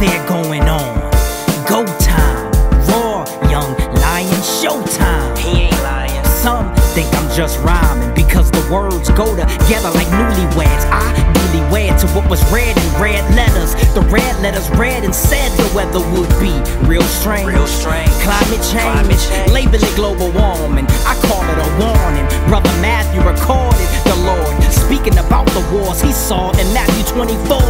affair going on. Go time, raw, young lion, showtime. He ain't lying. Some think I'm just rhyming because the words go together like newlyweds. I newlywed to what was read in red letters. The red letters read and said the weather would be real strange. Real strange. Climate change, label it global warming. I call it a warning. Brother Matthew recorded the Lord speaking about the wars he saw in Matthew 24.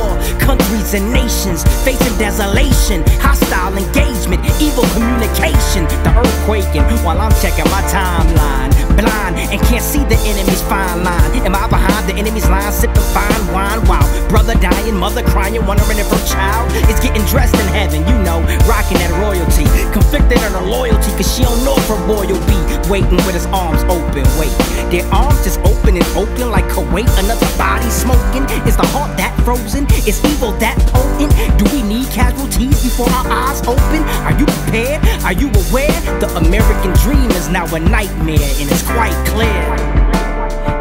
Countries and nations facing desolation, hostile engagement, evil communication. The earth quaking while I'm checking my timeline. Blind and can't see the enemy's fine line. Am I behind the enemy's line? Sipping fine wine. Wow, brother dying, mother crying, wondering if her child is getting dressed in heaven. You know, rocking that royalty. Conflicted on her loyalty cause she don't know if her boy will be waiting with his arms open. Wait, their arms just open and open like Kuwait. Another body smoking. Is the heart that frozen? Is evil that potent? Do we need casualties before our eyes open? Are you prepared? Are you aware? The American dream is now a nightmare and it's quite clear.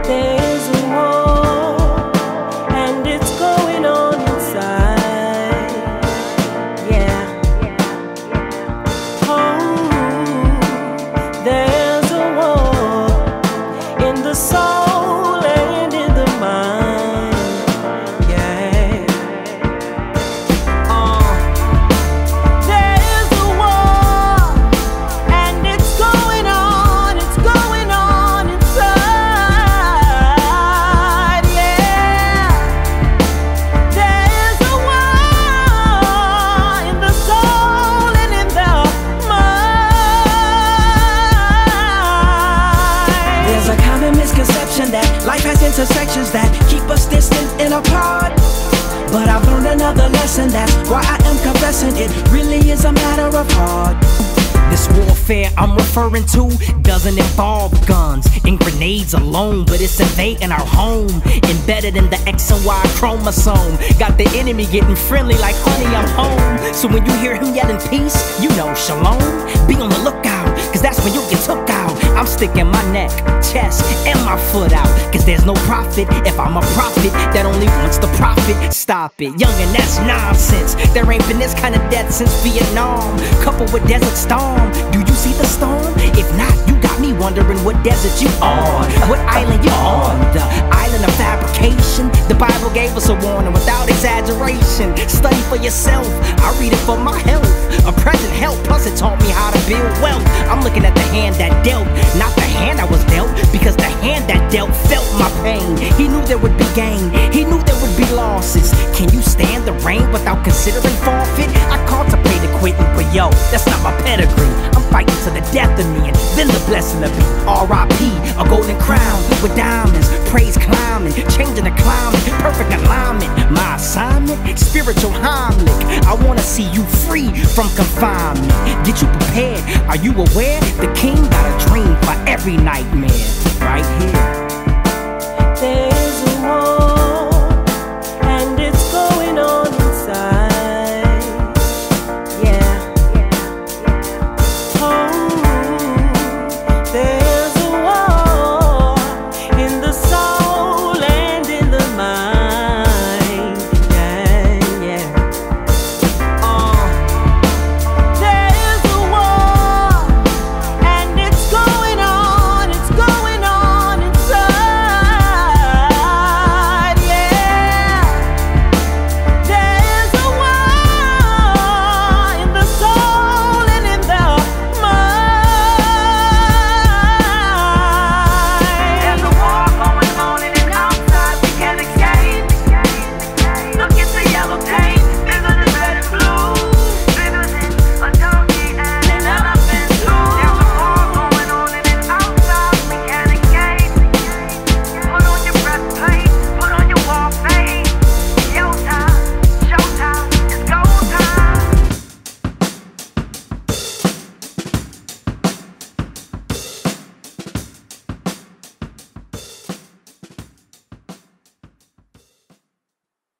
There's a war and it's going on inside. Yeah. Oh, there's a war in the soul and in the mind. Yeah. There's a war and it's going on inside. Yeah. There's a war in the soul and in the mind. There's a common misconception that life has intersections that keep us distant and apart. But I've learned another lesson, that's why I am confessing it really is a matter of heart. This warfare I'm referring to doesn't involve guns and grenades alone, but it's invading our home, embedded in the X and Y chromosome. Got the enemy getting friendly like, honey, I'm home. So when you hear him yelling peace, you know shalom. Be on the lookout, cause that's when you get took out. I'm sticking my neck, chest, and my foot out, cause there's no profit if I'm a prophet that only wants the profit. Stop it, youngin', that's nonsense. There ain't been this kind of death since Vietnam, coupled with Desert Storm. Do you see the storm? If not, you got me wondering what desert you on, what island you on. The island of fabrication. The Bible gave us a warning without exaggeration. Study for yourself, I read it for my health, a present help, plus it taught me how to build wealth. I'm looking at the hand that dealt, not the hand I was dealt, because the hand that dealt felt my pain. He knew there would be gain, he knew there would be losses. Can you stand the rain without considering forfeit? I contemplated quitting, but yo, that's not my pedigree. I'm fighting to the death of me and then the blessing of me. R.I.P. a golden crown with diamonds, praise climbing, changing the climate, perfect alignment. My assignment, spiritual Heimlich. I wanna see you free from confinement. Get you prepared, are you aware? The king got a dream for every nightmare, right here. There's a war.